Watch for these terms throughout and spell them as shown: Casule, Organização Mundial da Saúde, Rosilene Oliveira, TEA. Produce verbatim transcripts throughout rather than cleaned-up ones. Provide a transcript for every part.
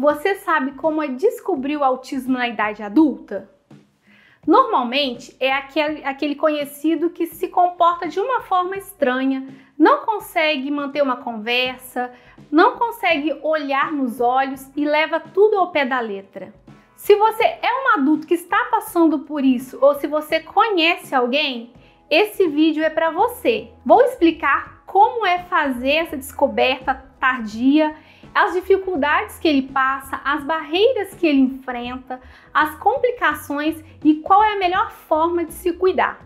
Você sabe como é descobrir o autismo na idade adulta? Normalmente é aquele, aquele conhecido que se comporta de uma forma estranha, não consegue manter uma conversa, não consegue olhar nos olhos e leva tudo ao pé da letra. Se você é um adulto que está passando por isso ou se você conhece alguém, esse vídeo é para você. Vou explicar como é fazer essa descoberta tardia, as dificuldades que ele passa, as barreiras que ele enfrenta, as complicações e qual é a melhor forma de se cuidar.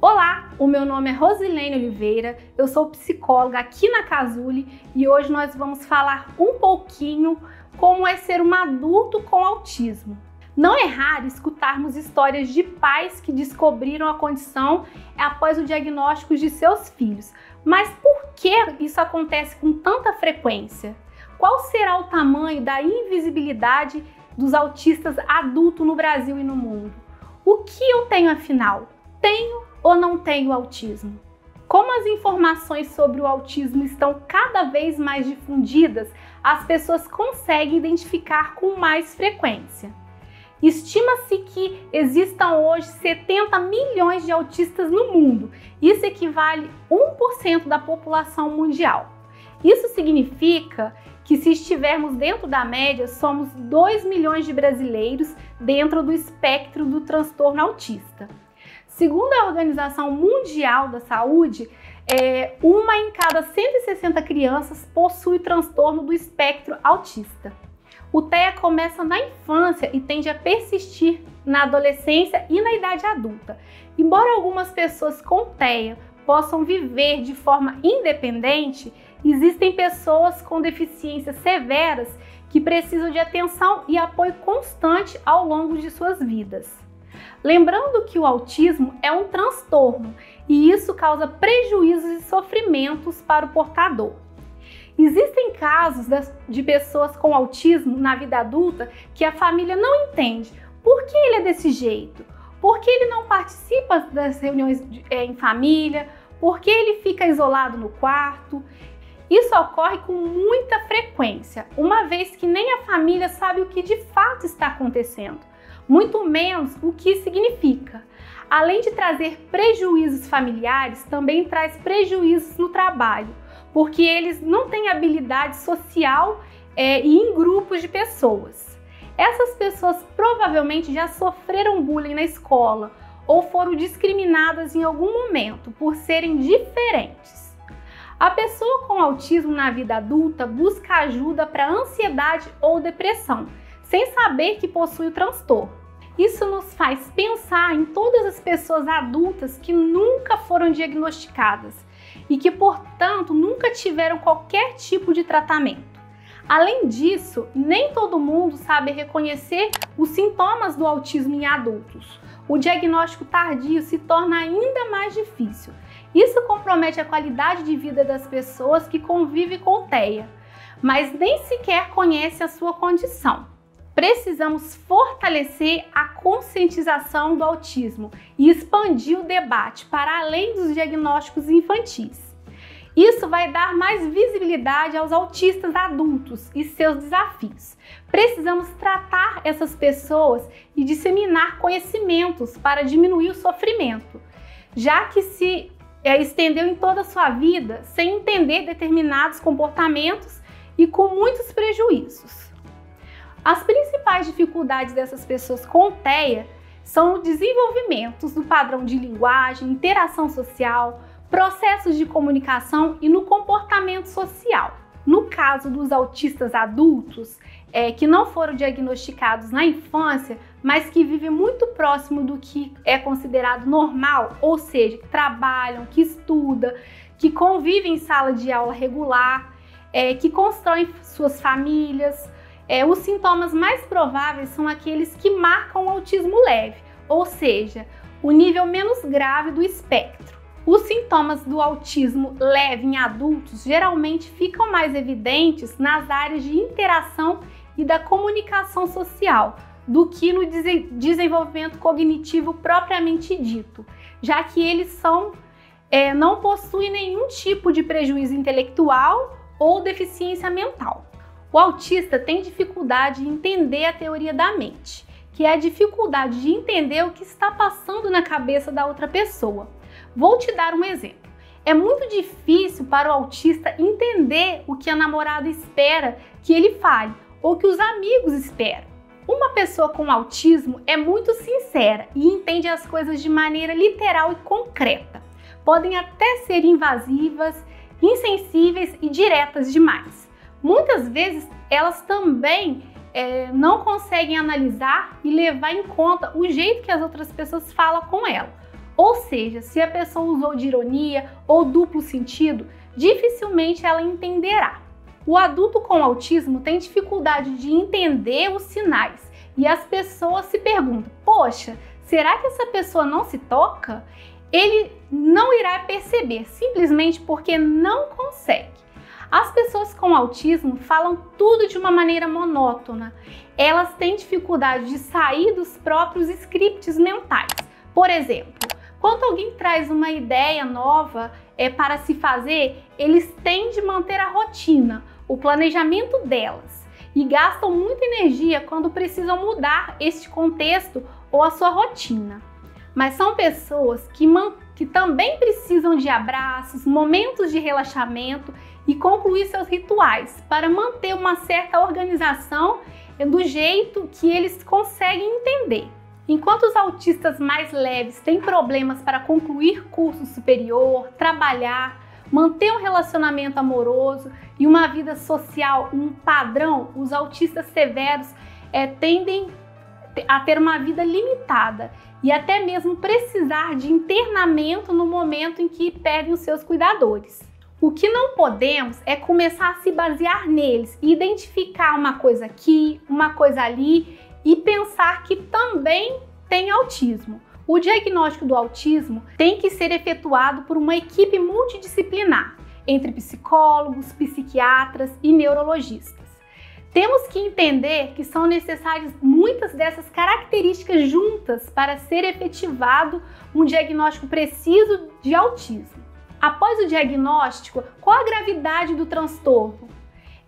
Olá, o meu nome é Rosilene Oliveira, eu sou psicóloga aqui na Casule e hoje nós vamos falar um pouquinho como é ser um adulto com autismo. Não é raro escutarmos histórias de pais que descobriram a condição após o diagnóstico de seus filhos. Mas por que isso acontece com tanta frequência? Qual será o tamanho da invisibilidade dos autistas adultos no Brasil e no mundo? O que eu tenho afinal? Tenho ou não tenho autismo? Como as informações sobre o autismo estão cada vez mais difundidas, as pessoas conseguem identificar com mais frequência. Estima-se que existam hoje setenta milhões de autistas no mundo. Isso equivale a um por cento da população mundial. Isso significa que, se estivermos dentro da média, somos dois milhões de brasileiros dentro do espectro do transtorno autista. Segundo a Organização Mundial da Saúde, é, uma em cada cento e sessenta crianças possui transtorno do espectro autista. O T E A começa na infância e tende a persistir na adolescência e na idade adulta. Embora algumas pessoas com T E A possam viver de forma independente, existem pessoas com deficiências severas que precisam de atenção e apoio constante ao longo de suas vidas. Lembrando que o autismo é um transtorno e isso causa prejuízos e sofrimentos para o portador. Existem casos de pessoas com autismo na vida adulta que a família não entende. Por que ele é desse jeito? Por que ele não participa das reuniões em família? Por que ele fica isolado no quarto? Isso ocorre com muita frequência, uma vez que nem a família sabe o que de fato está acontecendo, muito menos o que significa. Além de trazer prejuízos familiares, também traz prejuízos no trabalho, porque eles não têm habilidade social é, e em grupos de pessoas. Essas pessoas provavelmente já sofreram bullying na escola ou foram discriminadas em algum momento por serem diferentes. A pessoa com autismo na vida adulta busca ajuda para ansiedade ou depressão, sem saber que possui o transtorno. Isso nos faz pensar em todas as pessoas adultas que nunca foram diagnosticadas e que, portanto, nunca tiveram qualquer tipo de tratamento. Além disso, nem todo mundo sabe reconhecer os sintomas do autismo em adultos. O diagnóstico tardio se torna ainda mais difícil. Isso compromete a qualidade de vida das pessoas que convivem com o T E A, mas nem sequer conhecem a sua condição. Precisamos fortalecer a conscientização do autismo e expandir o debate para além dos diagnósticos infantis. Isso vai dar mais visibilidade aos autistas adultos e seus desafios. Precisamos tratar essas pessoas e disseminar conhecimentos para diminuir o sofrimento, já que se estendeu em toda a sua vida sem entender determinados comportamentos e com muitos prejuízos. As principais dificuldades dessas pessoas com T E A são os desenvolvimentos do padrão de linguagem, interação social, processos de comunicação e no comportamento social. No caso dos autistas adultos, é, que não foram diagnosticados na infância, mas que vivem muito próximo do que é considerado normal, ou seja, que trabalham, que estudam, que convivem em sala de aula regular, é, que constroem suas famílias. É, os sintomas mais prováveis são aqueles que marcam o autismo leve, ou seja, o nível menos grave do espectro. Os sintomas do autismo leve em adultos geralmente ficam mais evidentes nas áreas de interação e da comunicação social do que no desenvolvimento cognitivo propriamente dito, já que eles são é, não possui nenhum tipo de prejuízo intelectual ou deficiência mental. O autista tem dificuldade em entender a teoria da mente, que é a dificuldade de entender o que está passando na cabeça da outra pessoa. Vou te dar um exemplo. É muito difícil para o autista entender o que a namorada espera que ele fale ou que os amigos esperam. Uma pessoa com autismo é muito sincera e entende as coisas de maneira literal e concreta. Podem até ser invasivas, insensíveis e diretas demais. Muitas vezes elas também é, não conseguem analisar e levar em conta o jeito que as outras pessoas falam com ela. Ou seja, se a pessoa usou de ironia ou duplo sentido, dificilmente ela entenderá. O adulto com autismo tem dificuldade de entender os sinais e as pessoas se perguntam: poxa, será que essa pessoa não se toca? Ele não irá perceber, simplesmente porque não consegue. As pessoas com autismo falam tudo de uma maneira monótona. Elas têm dificuldade de sair dos próprios scripts mentais. Por exemplo, quando alguém traz uma ideia nova é, para se fazer, eles têm de manter a rotina, o planejamento delas, e gastam muita energia quando precisam mudar este contexto ou a sua rotina. Mas são pessoas que, que também precisam de abraços, momentos de relaxamento e concluir seus rituais para manter uma certa organização do jeito que eles conseguem entender. Enquanto os autistas mais leves têm problemas para concluir curso superior, trabalhar, manter um relacionamento amoroso e uma vida social, um padrão, os autistas severos é, tendem a ter uma vida limitada e até mesmo precisar de internamento no momento em que perdem os seus cuidadores. O que não podemos é começar a se basear neles e identificar uma coisa aqui, uma coisa ali e pensar que também tem autismo. O diagnóstico do autismo tem que ser efetuado por uma equipe multidisciplinar, entre psicólogos, psiquiatras e neurologistas. Temos que entender que são necessárias muitas dessas características juntas para ser efetivado um diagnóstico preciso de autismo. Após o diagnóstico, qual a gravidade do transtorno?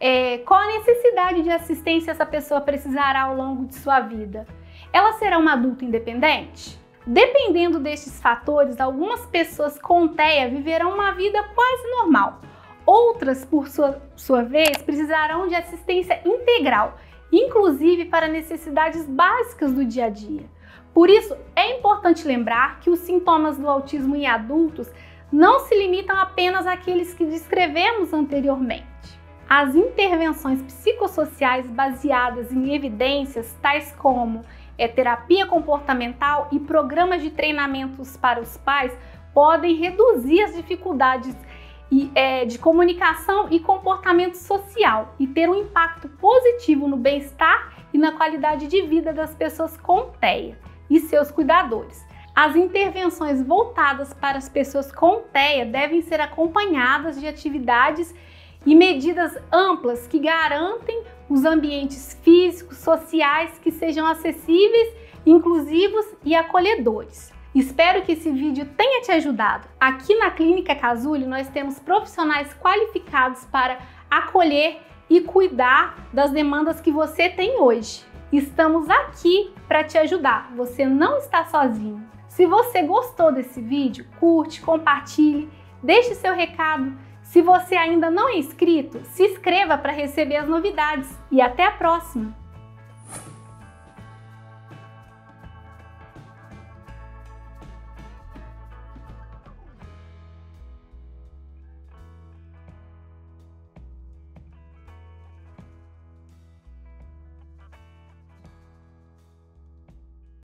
É, qual a necessidade de assistência essa pessoa precisará ao longo de sua vida? Ela será uma adulta independente? Dependendo destes fatores, algumas pessoas com T E A viverão uma vida quase normal. Outras, por sua, sua vez, precisarão de assistência integral, inclusive para necessidades básicas do dia a dia. Por isso, é importante lembrar que os sintomas do autismo em adultos não se limitam apenas àqueles que descrevemos anteriormente. As intervenções psicossociais baseadas em evidências, tais como é, terapia comportamental e programas de treinamentos para os pais, podem reduzir as dificuldades e, é, de comunicação e comportamento social e ter um impacto positivo no bem-estar e na qualidade de vida das pessoas com T E A e seus cuidadores. As intervenções voltadas para as pessoas com T E A devem ser acompanhadas de atividades e medidas amplas que garantem os ambientes físicos, sociais que sejam acessíveis, inclusivos e acolhedores. Espero que esse vídeo tenha te ajudado. Aqui na Clínica Casule nós temos profissionais qualificados para acolher e cuidar das demandas que você tem hoje. Estamos aqui para te ajudar, você não está sozinho. Se você gostou desse vídeo, curte, compartilhe, deixe seu recado. Se você ainda não é inscrito, se inscreva para receber as novidades e até a próxima!